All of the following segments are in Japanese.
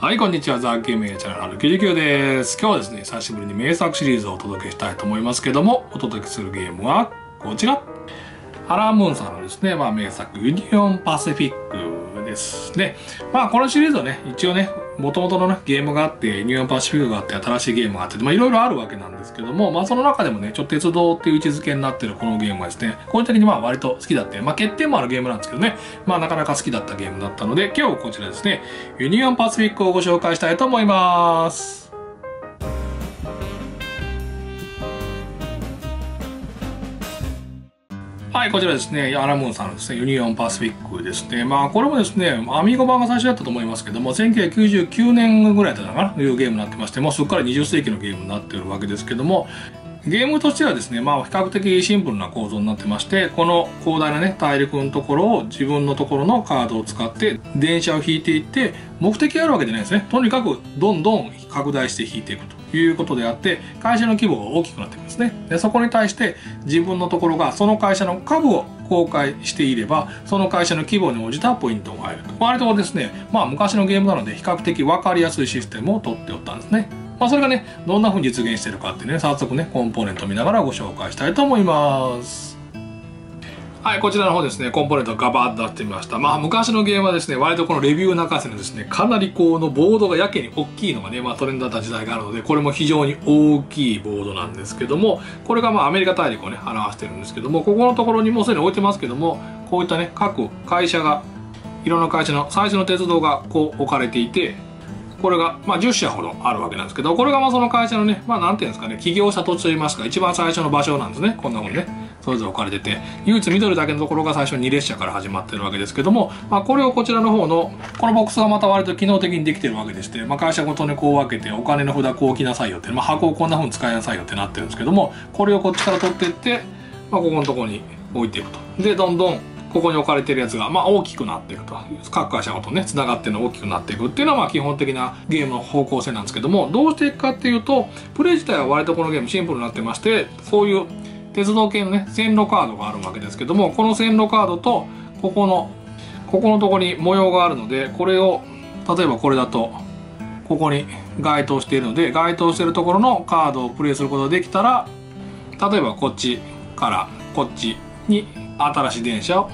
はい、こんにちは。ザ・ゲーミングチャンネル99です。今日はですね、久しぶりに名作シリーズをお届けしたいと思いますけども、お届けするゲームはこちら。アラン・ムーンさんのですね、名作、ユニオン・パシフィックです。で、このシリーズはね、一応ね、元々のね、ゲームがあって、ユニオン・パシフィックがあって、新しいゲームがあって、いろいろあるわけなんですけども、その中でもね、鉄道っていう位置づけになってるこのゲームはですね、個人的に割と好きだって、欠点もあるゲームなんですけどね、なかなか好きだったゲームだったので、今日こちらですね、ユニオン・パシフィックをご紹介したいと思います。はい、こちらですね、アラン・ムーンさんのですね、ユニオン・パシフィックですね。これもですね、アミーゴ版が最初だったと思いますけども、1999年ぐらいだったかな、というゲームになってまして、もうすっかり20世紀のゲームになっているわけですけども、ゲームとしてはですね、比較的シンプルな構造になってまして、この広大なね、大陸のところを自分のところのカードを使って、電車を引いていって、目的があるわけじゃないですね。とにかく、どんどん拡大して引いていくと。いうことであって、会社の規模が大きくなってくるんですね。で、そこに対して自分のところがその会社の株を公開していれば、その会社の規模に応じたポイントが入ると。割とですね、昔のゲームなので比較的分かりやすいシステムを取っておったんですね。それがね、どんな風に実現してるかってね、早速ね、コンポーネントを見ながらご紹介したいと思います。はい、こちらの方ですね、コンポーネントをガバッと出してみました。昔のゲームはですね、割とこのレビュー泣かせのですね、かなりこのボードがやけに大きいのがね、トレンドだった時代があるので、これも非常に大きいボードなんですけども、これがアメリカ大陸をね、表してるんですけども、ここのところにもうすでに置いてますけども、こういったね、各会社が、いろんな会社の最初の鉄道がこう置かれていて、これが、10社ほどあるわけなんですけど、これがその会社のね、なんていうんですかね、起業した土地といいますか、一番最初の場所なんですね、こんなもんね、それぞれ置かれてて、唯一緑だけのところが最初に2列車から始まってるわけですけども、これをこちらの方の、このボックスがまた割と機能的にできてるわけでして、会社ごとにこう分けて、お金の札こう置きなさいよって、箱をこんな風に使いなさいよってなってるんですけども、これをこっちから取っていって、ここのところに置いていくと。で、どんどん、ここに置かれてるやつが、大きくなっていくと。各会社ごとね、繋がってるの大きくなっていくっていうのは、基本的なゲームの方向性なんですけども、どうしていくかっていうと、プレイ自体は割とこのゲームシンプルになってまして、そういう鉄道系のね、線路カードがあるわけですけども、この線路カードと、ここのところに模様があるので、これを、例えばこれだと、ここに該当しているので、該当しているところのカードをプレイすることができたら、例えばこっちからこっちに、新しい電車を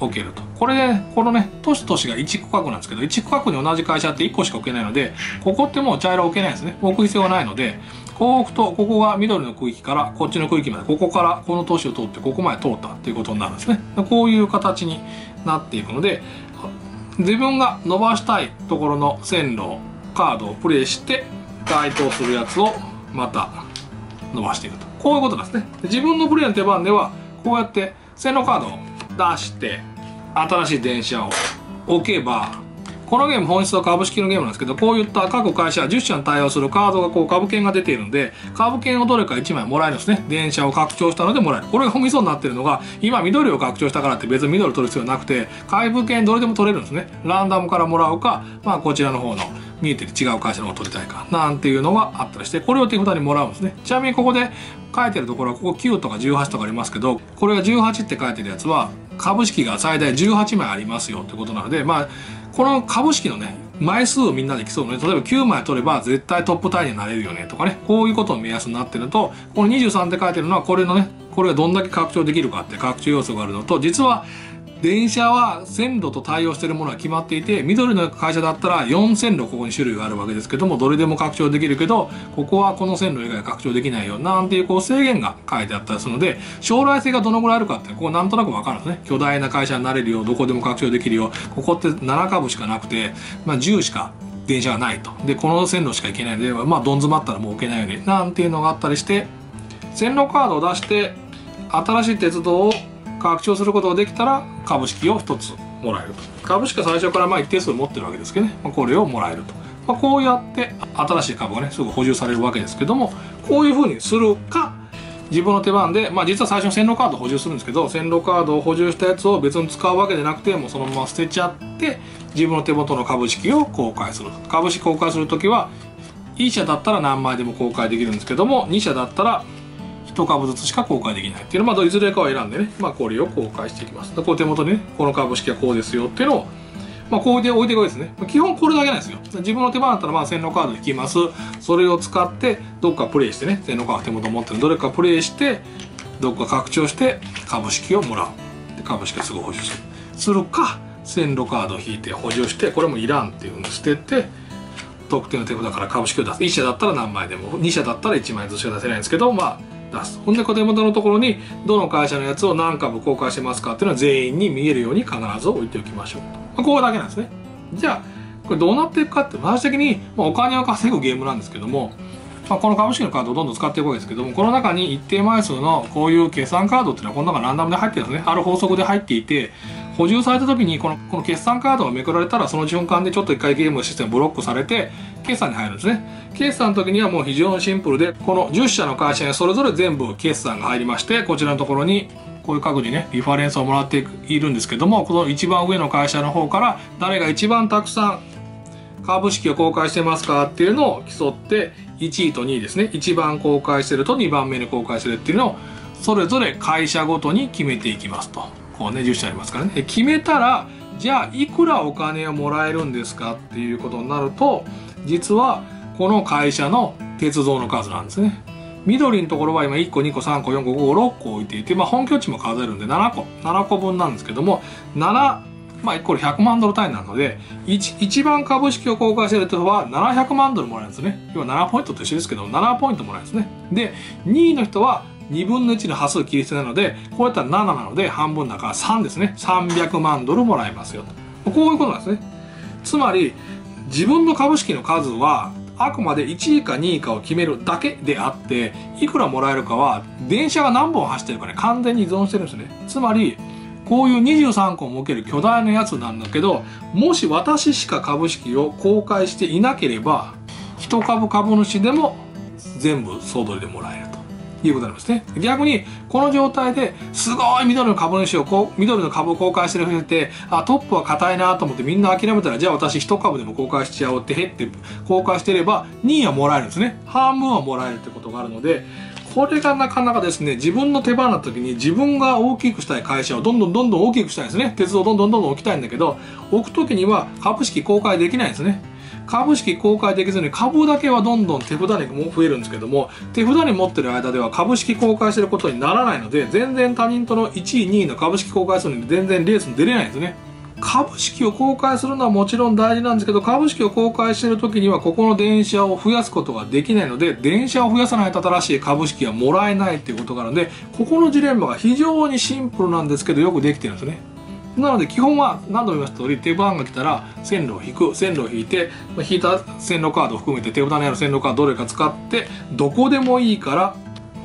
置けると。これで、このね、都市都市が1区画なんですけど、1区画に同じ会社って1個しか置けないので、ここってもう茶色置けないんですね。置く必要がないので、こう置くと、ここが緑の区域から、こっちの区域まで、ここからこの都市を通って、ここまで通ったっていうことになるんですね。こういう形になっていくので、自分が伸ばしたいところの線路、カードをプレイして、該当するやつをまた伸ばしていくと。こういうことなんですね。自分のプレイの手番では、こうやって、線路カードを出して新しい電車を置けば、このゲーム本質は株式のゲームなんですけど、こういった各会社10社に対応するカードがこう株券が出ているので、株券をどれか1枚もらえるんですね。電車を拡張したのでもらえる。これが本質になってるのが、今緑を拡張したからって別に緑を取る必要なくて、株券どれでも取れるんですね。ランダムからもらうか、こちらの方の見えてる違う会社の方を取りたいかなんていうのがあったりして、これを手札にもらうんですね。ちなみにここで書いてるところは、ここ9とか18とかありますけど、これが18って書いてるやつは株式が最大18枚ありますよってことなので、この株式のね、枚数をみんなで競うので、例えば9枚取れば絶対トップタイになれるよねとかね、こういうことの目安になってるのと、この23って書いてるのは、これのね、これがどんだけ拡張できるかって拡張要素があるのと、実は電車は線路と対応しているものが決まっていて、緑の会社だったら4線路ここに種類があるわけですけども、どれでも拡張できるけど、ここはこの線路以外拡張できないよなんていうこう制限が書いてあったりするので、将来性がどのぐらいあるかってこうなんとなく分かるんですね。巨大な会社になれるよ、どこでも拡張できるよ、ここって7株しかなくて、10しか電車がないと。で、この線路しか行けないので、どん詰まったらもう置けないよねなんていうのがあったりして、線路カードを出して新しい鉄道を拡張することができたら株式を1つもらえると。株式は最初から一定数持ってるわけですけどね、これをもらえると。こうやって新しい株がね、すぐ補充されるわけですけども、こういう風にするか、自分の手番で、実は最初に線路カードを補充するんですけど、線路カードを補充したやつを別に使うわけじゃなくて、もうそのまま捨てちゃって、自分の手元の株式を公開すると。株式公開するときは、1社だったら何枚でも公開できるんですけども、2社だったら、1株ずつしか公開できないっていうのは、いずれかを選んでね、これを公開していきます。こう手元にね、この株式はこうですよっていうのをまあ、こう置いていくわけですね。基本これだけなんですよ。自分の手番だったらまあ洗脳カード引きます。それを使ってどっかプレイしてね、洗脳カード手元持ってるどれかプレイして、どっか拡張して株式をもらう。で株式はすぐ補充する。するか、線路カードを引いて補充して、これもいらんっていうふうに捨てて、特定の手札から株式を出す。1社だったら何枚でも、2社だったら1枚ずつしか出せないんですけど、まあ、出す。ほんで手元のところにどの会社のやつを何株公開してますかっていうのは全員に見えるように必ず置いておきましょう。まあ、ここだけなんですね。じゃあこれどうなっていくかって私的に、まあ、お金を稼ぐゲームなんですけども、まあ、この株式のカードをどんどん使っていくわけですけども、この中に一定枚数のこういう決算カードっていうのはこの中ランダムで入ってるんですね。ある法則で入っていて、補充された時にこの決算カードがめくられたらその瞬間でちょっと一回ゲームシステムブロックされて決算に入るんですね。決算の時にはもう非常にシンプルで、この10社の会社にそれぞれ全部決算が入りまして、こちらのところにこういう各自ねリファレンスをもらっているんですけども、この一番上の会社の方から誰が一番たくさん株式を公開してますかっていうのを競って、1位と2位ですね、一番公開してると2番目に公開してるっていうのをそれぞれ会社ごとに決めていきますと。こうね10社ありますからね。決めたらじゃあいくらお金をもらえるんですかっていうことになると、実はこの会社の鉄道の数なんですね。緑のところは今1個2個3個4個5個6個置いていて、まあ、本拠地も数えるんで7個分なんですけども、1個100万ドル単位なので、一番株式を公開している人は700万ドルもらえるんですね。要は7ポイントと一緒ですけど、7ポイントもらえるんですね。で2位の人は2分の1の端数切り捨てなので、こうやったら7なので半分だから3ですね。300万ドルもらえますよと。こういうことなんですね。つまり自分の株式の数はあくまで1位か2位かを決めるだけであって、いくらもらえるかは電車が何本走ってるかね、完全に依存してるんですね。つまりこういう23個も受ける巨大なやつなんだけど、もし私しか株式を公開していなければ1株株主でも全部総取りでもらえるということになりますね。逆にこの状態ですごい緑の株主を緑の株を公開してる人ってトップは硬いなと思ってみんな諦めたら、じゃあ私1株でも公開しちゃおうって減って公開してれば2位はもらえるんですね。半分はもらえるってことがあるので、これがなかなかですね、自分の手放した時に自分が大きくしたい会社をどんどん大きくしたいんですね。鉄道をどんどん置きたいんだけど、置く時には株式公開できないんですね。株式公開できずに株だけはどんどん手札にも増えるんですけども、手札に持ってる間では株式公開してることにならないので、全然他人との1位2位の株式公開するのに全然レースに出れないんですね。株式を公開するのはもちろん大事なんですけど、株式を公開してる時にはここの電車を増やすことができないので、電車を増やさないと新しい株式はもらえないっていうことがあるので、ここのジレンマが非常にシンプルなんですけどよくできてるんですね。なので基本は何度も言います通り、手番が来たら線路を引く。線路を引いて、引いた線路カードを含めて手札にある線路カードどれか使って、どこでもいいから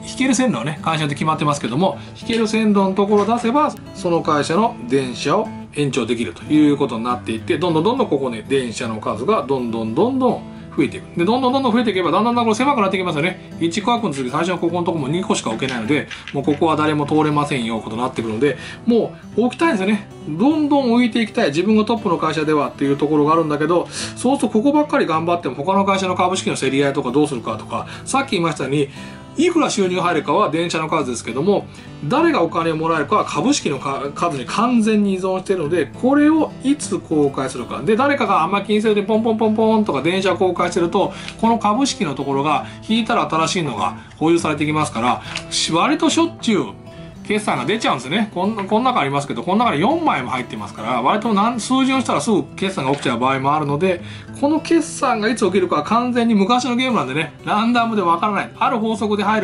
引ける線路はね、会社で決まってますけども、引ける線路のところを出せばその会社の電車を延長できるということになっていって、どんどんここね電車の数がどんどん増えていく。でどんどん増えていけばだんだんこれ狭くなっていきますよね。1区画の次最初のここのとこも2個しか置けないので、もうここは誰も通れませんよことになってくるので、もう置きたいんですよね。どんどん置いていきたい、自分がトップの会社ではっていうところがあるんだけど、そうするとここばっかり頑張っても他の会社の株式の競り合いとかどうするかとか、さっき言いましたようにいくら収入入るかは電車の数ですけども、誰がお金をもらえるかは株式の数に完全に依存しているので、これをいつ公開するかで、誰かがあんま気にせずにポンポンとか電車を公開してると、この株式のところが引いたら新しいのが保有されてきますから、割としょっちゅう決算が出ちゃうんですね。この中ありますけど、この中に4枚も入ってますから、割と数字をしたらすぐ決算が起きちゃう場合もあるので、この決算がいつ起きるかは完全に昔のゲームなんでね、ランダムでわからない、ある法則で入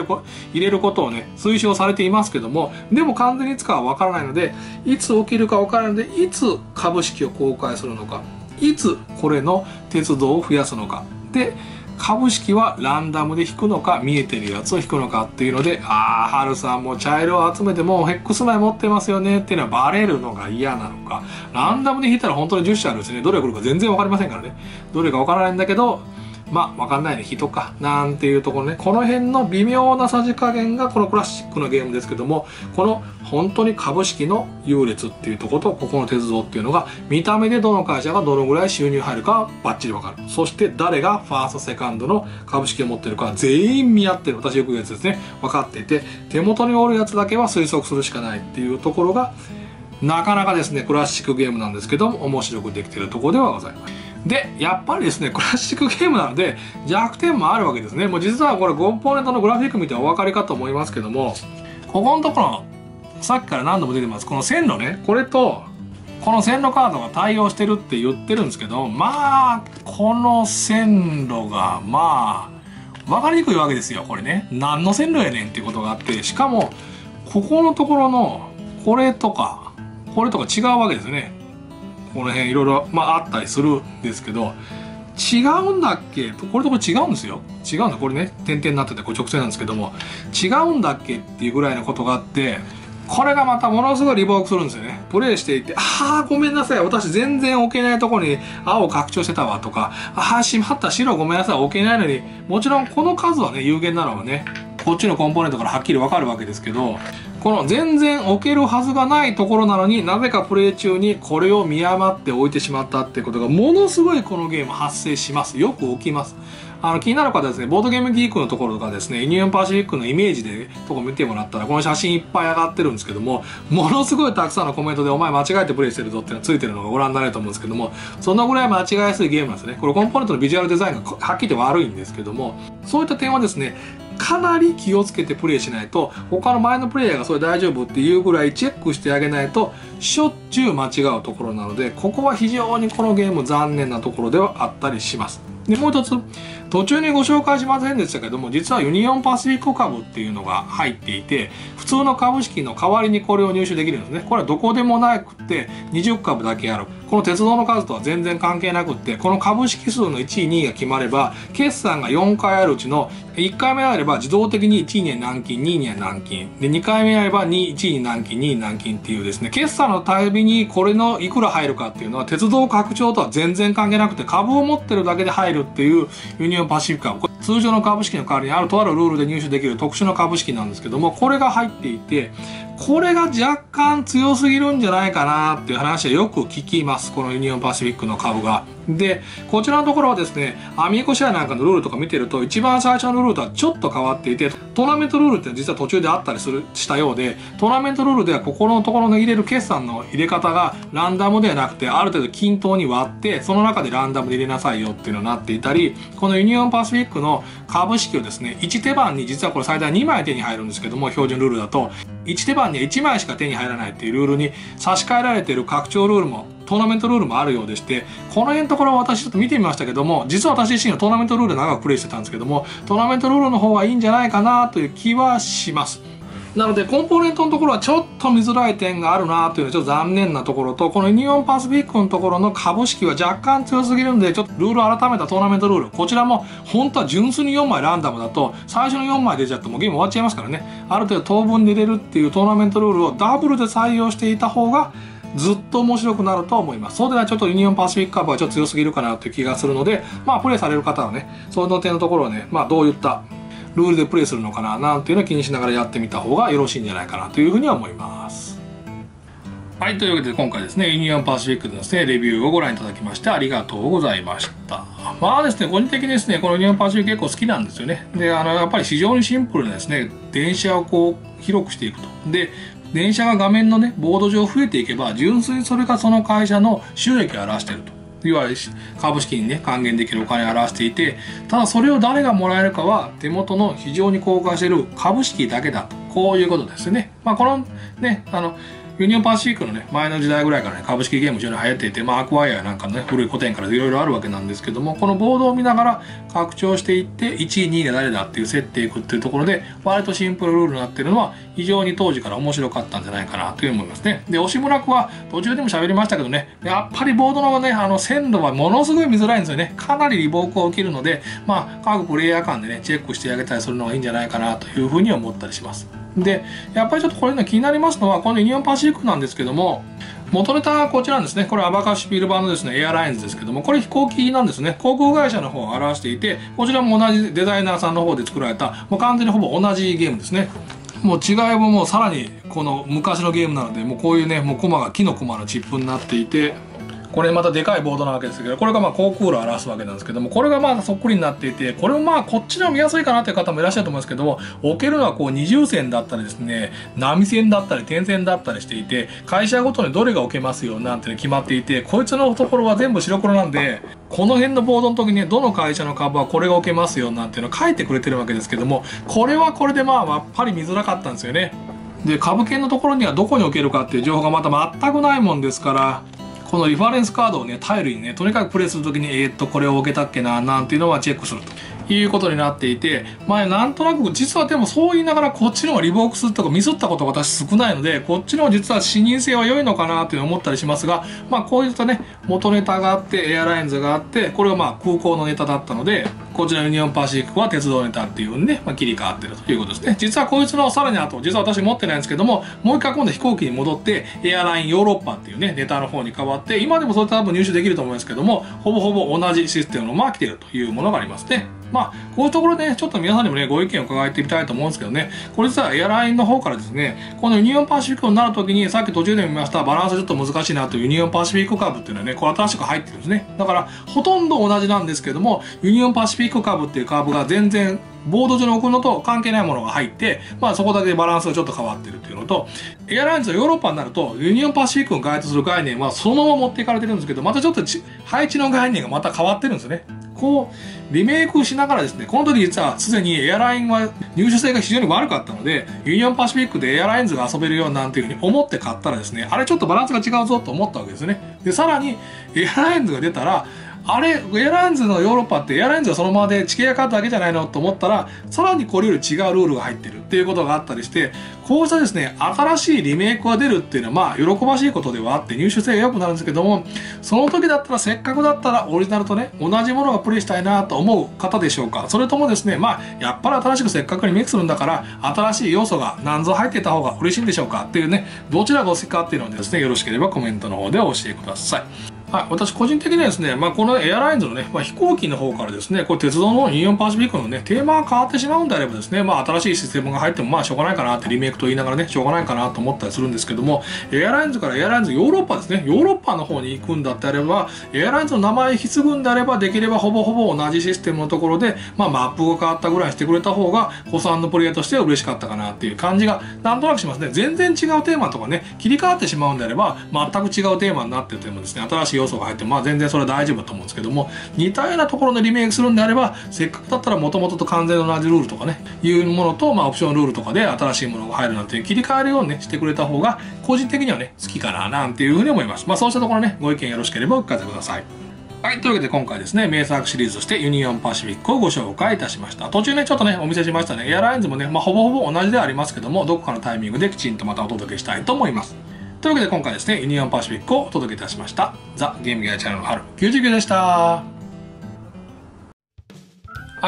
れることをね推奨されていますけども、でも完全にいつかはわからないので、いつ起きるかわからないので、いつ株式を公開するのか、いつこれの鉄道を増やすのかで、株式はランダムで引くのか見えてるやつを引くのかっていうので、ハルさんも茶色を集めてもうヘックス枚持ってますよねっていうのはバレるのが嫌なのか、ランダムで引いたら本当に10社あるんですね。どれが来るか全然分かりませんからね。どれか分からないんだけど、まあ分かんないね、人かなんていうところね、この辺の微妙なさじ加減がこのクラシックのゲームですけども、この本当に株式の優劣っていうところと、ここの鉄道っていうのが見た目でどの会社がどのぐらい収入入るかバッチリ分かる。そして誰がファーストセカンドの株式を持ってるか全員見合ってる、私よく言うやつですね、分かっていて、手元におるやつだけは推測するしかないっていうところがなかなかですねクラシックゲームなんですけども面白くできているところではございます。でやっぱりですねクラシックゲームなので弱点もあるわけですね。もう実はこれコンポーネントのグラフィック見てお分かりかと思いますけども、ここのところさっきから何度も出てますこの線路ね、これとこの線路カードが対応してるって言ってるんですけど、まあこの線路がまあ分かりにくいわけですよ。これね何の線路やねんっていうことがあって、しかもここのところのこれとかこれとか違うわけですね。この辺いろいろまああったりするんですけど、違うんだっけこれとこれ違うんですよ。違うんだこれね点々になっててこれ直線なんですけども、違うんだっけっていうぐらいのことがあって、これがまたものすごいリボークするんですよね。プレイしていて「ああごめんなさい私全然置けないとこに青拡張してたわ」とか「ああしまった白ごめんなさい置けないのに」もちろんこの数はね有限なのはねこっちのコンポーネントからはっきり分かるわけですけど、この全然置けるはずがないところなのになぜかプレイ中にこれを見誤って置いてしまったっていうことがものすごいこのゲーム発生します。よく起きます。気になる方はですねボードゲームギークのところとかですねユニオンパシフィックのイメージでとこ見てもらったらこの写真いっぱい上がってるんですけども、ものすごいたくさんのコメントで「お前間違えてプレイしてるぞ」っていうのがついてるのがご覧になれると思うんですけども、そのぐらい間違いやすいゲームなんですね。これコンポーネントのビジュアルデザインがはっきりと悪いんですけども、そういった点はですねかなり気をつけてプレイしないと、他の前のプレイヤーがそれ大丈夫っていうぐらいチェックしてあげないとしょっちゅう間違うところなので、ここは非常にこのゲーム残念なところではあったりします。でもう一つ途中にご紹介しませんでしたけども、実はユニオンパシフィック株っていうのが入っていて普通の株式の代わりにこれを入手できるんですね。これはどこでもなくって20株だけある。この鉄道の数とは全然関係なくって、この株式数の1位2位が決まれば決算が4回あるうちの1回目あれば自動的に1位には軟禁2位には軟禁で2回目あれば1位に軟禁2位に軟禁っていうですね、決算のたびにこれのいくら入るかっていうのは鉄道拡張とは全然関係なくて株を持ってるだけで入るっていうユニオンパシフィック株、通常の株式の代わりにあるとあるルールで入手できる特殊な株式なんですけども、これが入っていてこれが若干強すぎるんじゃないかなっていう話はよく聞きます。このユニオンパシフィックの株が。でこちらのところはですねアミーゴシェアなんかのルールとか見てると一番最初のルールとはちょっと変わっていて、トーナメントルールって実は途中であったりしたようで、トーナメントルールではここのところの入れる決算の入れ方がランダムではなくてある程度均等に割ってその中でランダムで入れなさいよっていうのになっていたり、このユニオンパシフィックの株式をですね1手番に実はこれ最大2枚手に入るんですけども、標準ルールだと1手番に1枚しか手に入らないっていうルールに差し替えられている拡張ルールもトーナメントルールもあるようでして、この辺のところ私ちょっと見てみましたけども、実は私自身はトーナメントルール長くプレイしてたんですけども、トーナメントルールの方がいいんじゃないかなという気はします。なのでコンポーネントのところはちょっと見づらい点があるなというのはちょっと残念なところと、このユニオンパシフィックのところの株式は若干強すぎるんでちょっとルールを改めたトーナメントルール、こちらも本当は純粋に4枚ランダムだと最初の4枚出ちゃってもうゲーム終わっちゃいますからね、ある程度当分で入れるっていうトーナメントルールをダブルで採用していた方がずっと面白くなると思います。そうでないちょっとユニオンパシフィック株はちょっと強すぎるかなという気がするので、まあプレイされる方はねその点のところをね、まあどういったルールでプレイするのかななんていうのを気にしながらやってみた方がよろしいんじゃないかなというふうには思います。はい、というわけで今回ですねユニオンパシフィックのですねレビューをご覧いただきましてありがとうございました。まあですね個人的にですねこのユニオンパシフィック結構好きなんですよね。でやっぱり非常にシンプルなですね電車をこう広くしていくと、で電車が画面のねボード上増えていけば純粋にそれがその会社の収益を表していると、いわゆる株式にね還元できるお金を表していて、ただそれを誰がもらえるかは手元の非常に公開している株式だけだと、こういうことですね。まあこのねユニオンパシフィックのね前の時代ぐらいからね株式ゲーム非常に流行っていて、まあアクワイアなんかのね古い古典からいろいろあるわけなんですけども、このボードを見ながら拡張していって1位2位が誰だっていう設定いくっていうところで割とシンプルルールになってるのは非常に当時から面白かったんじゃないかなという思いますね。で押村君は途中でも喋りましたけどね、やっぱりボードのね線路はものすごい見づらいんですよね。かなりリボークを起きるので、まあ各プレイヤー間でねチェックしてあげたりするのがいいんじゃないかなというふうに思ったりします。でやっぱりちょっとこれね気になりますのはこのユニオンパシフィックなんですけども、元ネタがこちらですね。これアバカシュピール版のですねエアラインズですけども、これ飛行機なんですね。航空会社の方を表していて、こちらも同じデザイナーさんの方で作られたもう完全にほぼ同じゲームですね。もう違いももうさらにこの昔のゲームなので、もうこういうねもうコマが木のコマのチップになっていて、これまたでかいボードなわけですけど、これがまあ航空路を表すわけなんですけども、これがまあそっくりになっていて、これもまあこっちの見やすいかなという方もいらっしゃると思うんですけども、置けるのはこう二重線だったりですね、波線だったり点線だったりしていて、会社ごとにどれが置けますよなんて決まっていて、こいつのところは全部白黒なんで、この辺のボードの時にどの会社の株はこれが置けますよなんていうのを書いてくれてるわけですけども、これはこれでまあやっぱり見づらかったんですよね。で、株券のところにはどこに置けるかっていう情報がまた全くないもんですから、このリファレンスカードをね、頼りにね、とにかくプレイするときにこれを置けたっけななんていうのはチェックするということになっていて、まあなんとなく実はでもそう言いながらこっちの方がリボークスとかミスったことが私少ないので、こっちの方実は視認性は良いのかなっていうのを思ったりしますが、まあこういったね、元ネタがあってエアラインズがあって、これはまあ空港のネタだったので、こちらユニオンパシフィックは鉄道ネタっていうんで、まあ、切り替わってるということですね。実はこいつのさらに後、実は私持ってないんですけども、もう一回今度飛行機に戻ってエアラインヨーロッパっていうね、ネタの方に変わって、今でもそれ多分入手できると思うんですけども、ほぼほぼ同じシステムのまま来てるというものがありますね。まあこういうところで、ね、ちょっと皆さんにもね、ご意見を伺ってみたいと思うんですけどね、これ実はエアラインの方からですね、このユニオンパシフィックになるときに、さっき途中で見ましたバランスちょっと難しいなというユニオンパシフィック株っていうのはね、これ新しく入ってるんですね。だからほとんど同じなんですけども、ユニオンパシフィック株っていう株が全然ボード上に置くのと関係ないものが入って、まあそこだけバランスがちょっと変わってるっていうのと、エアラインズはヨーロッパになると、ユニオンパシフィックに該当する概念はそのまま持っていかれてるんですけど、またちょっと配置の概念がまた変わってるんですね。こうリメイクしながらですね、この時実はすでにエアラインは入手性が非常に悪かったので、ユニオンパシフィックでエアラインズが遊べるようなんていうふうに思って買ったらですね、あれちょっとバランスが違うぞと思ったわけですね。で、さらにエアラインズが出たら、あれ、エアラインズのヨーロッパってエアラインズはそのままで地形が変わっただけじゃないのと思ったら、さらにこれより違うルールが入ってるっていうことがあったりして、こうしたですね、新しいリメイクが出るっていうのはまあ喜ばしいことではあって入手性が良くなるんですけども、その時だったらせっかくだったらオリジナルとね、同じものがプレイしたいなと思う方でしょうか。それともですね、まあやっぱり新しくせっかくリメイクするんだから、新しい要素が何ぞ入ってた方が嬉しいんでしょうかっていうね、どちらがお好きかっていうのをですね、よろしければコメントの方で教えてください。はい、私個人的にはですね、まあ、このエアラインズのね、まあ、飛行機の方からですね、これ鉄道のユニオンパシフィックのね、テーマが変わってしまうんであればですね、まあ、新しいシステムが入ってもまあしょうがないかなって、リメイクと言いながらね、しょうがないかなと思ったりするんですけども、エアラインズからエアラインズヨーロッパですね、ヨーロッパの方に行くんだってあれば、エアラインズの名前引き継ぐんであれば、できればほぼほぼ同じシステムのところで、まあ、マップが変わったぐらいしてくれた方が、子さんのプレイヤーとしては嬉しかったかなっていう感じがなんとなくしますね。全然違うテーマとかね、切り替わってしまうんであれば、全く違うテーマになっててもですね、新しい要素が入って、まあ全然それは大丈夫だと思うんですけども、似たようなところのリメイクするんであれば、せっかくだったらもともとと完全同じルールとかね、いうものと、まあオプションルールとかで新しいものが入るなんて切り替えるようにね、してくれた方が、個人的にはね、好きかななんていうふうに思います。まあそうしたところね、ご意見よろしければお聞かせください。はい、というわけで今回ですね、名作シリーズとしてユニオンパシフィックをご紹介いたしました。途中ね、ちょっとね、お見せしましたね、エアラインズもね、まあほぼほぼ同じではありますけども、どこかのタイミングできちんとまたお届けしたいと思います。というわけで今回ですね、ユニオンパシフィックをお届けいたしました。ザ・ゲームギアチャンネルの春99でした。は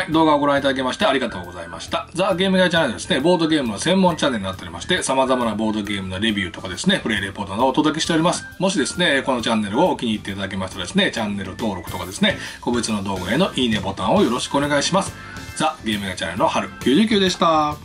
い、動画をご覧いただきましてありがとうございました。ザ・ゲームギアチャンネルですね、ボードゲームの専門チャンネルになっておりまして、様々なボードゲームのレビューとかですね、プレイレポートなどをお届けしております。もしですね、このチャンネルをお気に入っていただけましたらですね、チャンネル登録とかですね、個別の動画へのいいねボタンをよろしくお願いします。ザ・ゲームギアチャンネルの春99でした。